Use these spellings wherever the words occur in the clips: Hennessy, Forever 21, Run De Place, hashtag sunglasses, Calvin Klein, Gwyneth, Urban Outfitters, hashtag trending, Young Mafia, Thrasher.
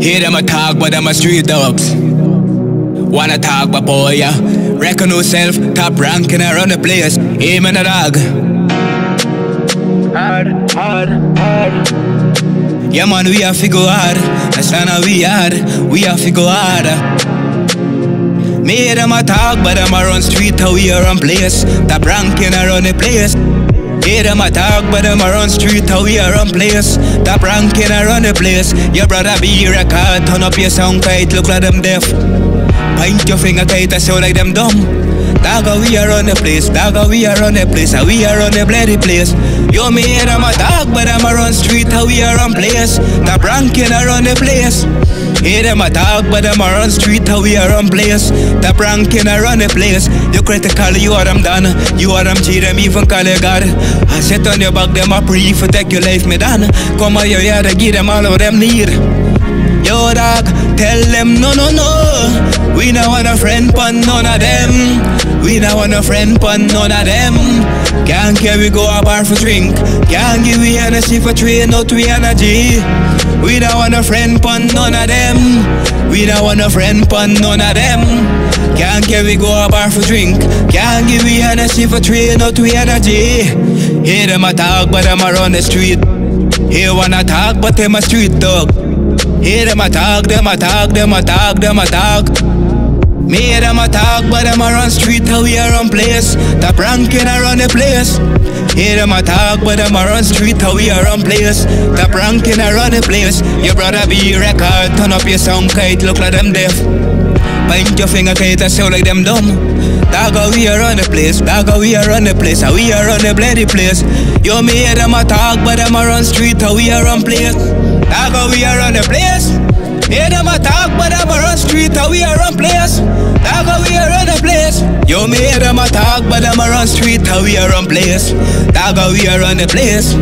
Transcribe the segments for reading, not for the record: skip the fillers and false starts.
Hear them a talk, but them a street dogs. Wanna talk, but boy, yeah. Reckon yourself, top ranking around the place. Aim and a dog. Hard, hard, hard. Yeah, man, we have to go hard. That's how we hard. We have to go hard. Me hear them a talk, but them a run street how we around place. Top ranking around the place. Hear them a talk, but them a run street how we a run place. Top ranking around the place. Your brother be record, turn up your sound tight, look like them deaf. Point your finger tight, I sound like them dumb. Dog, we a run the place, dog, we a run the place, and we a run the bloody place. Yo, me hear them a talk, but them a run street how we a run place. Top ranking around the place. Hear them a talk, but them a run street how we a run place. Top ranking around the place. You critical, you are them done. You are them G, them even call you God. I sit on your back, them a pray for take your life, me done. Come out your yard and give them all of them need. Yo dog, tell them no, no, no. We not want a friend pon none of them. We not want a friend pon none of them. Can't carry go a bar for drink. Can't give we Hennessy for train, not we energy. We don't want a friend pon none of them. We don't want a friend pon none of them. Can't carry go a bar for drink. Can't give we Hennessy for train, not we energy. Hear them a talk, but them a run the street. Hear one a talk, but them a street dog. Hear them a talk, them a talk, them a talk, them a talk. Me hear them a talk, but them a run street how we a run place. Top ranking around the place. Hear them a talk, but them a run street how we a run place. Top ranking around the place. Your brother be record, turn up your sound kite, look like them deaf. Point your finger kite, I sound like them dumb. Dog, how we a run the place, dog, how we a run the place, how we a run the bloody place. Yo, me hear them a talk, but them a run street how we a run place. Dog, how we a run the place. Hear them a talk, but them a run street how we a run place. Dog, we a run the place. Yo, me hear them a talk, but them a run street how we a run place. Dog, we a run the place.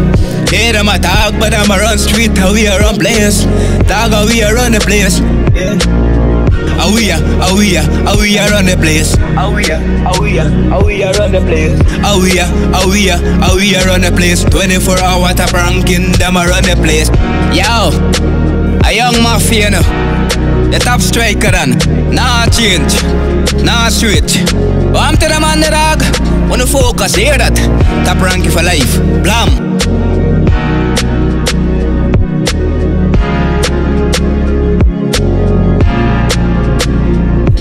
Hear them a talk, but them a run street how we a run place. Dog, we a run the place. We a run the place. We a run the place. We a run the place. 24 hour top ranking, them a run the place. Yo. A young mafia, no. The top striker then. Nah change, nah switch. But I'm to the man the dog. Wanna focus, hear that? Top ranking for life, blam.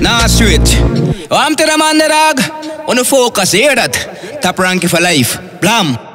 Nah switch. But I'm to the man the dog. Wanna focus, hear that? Top ranking for life, blam.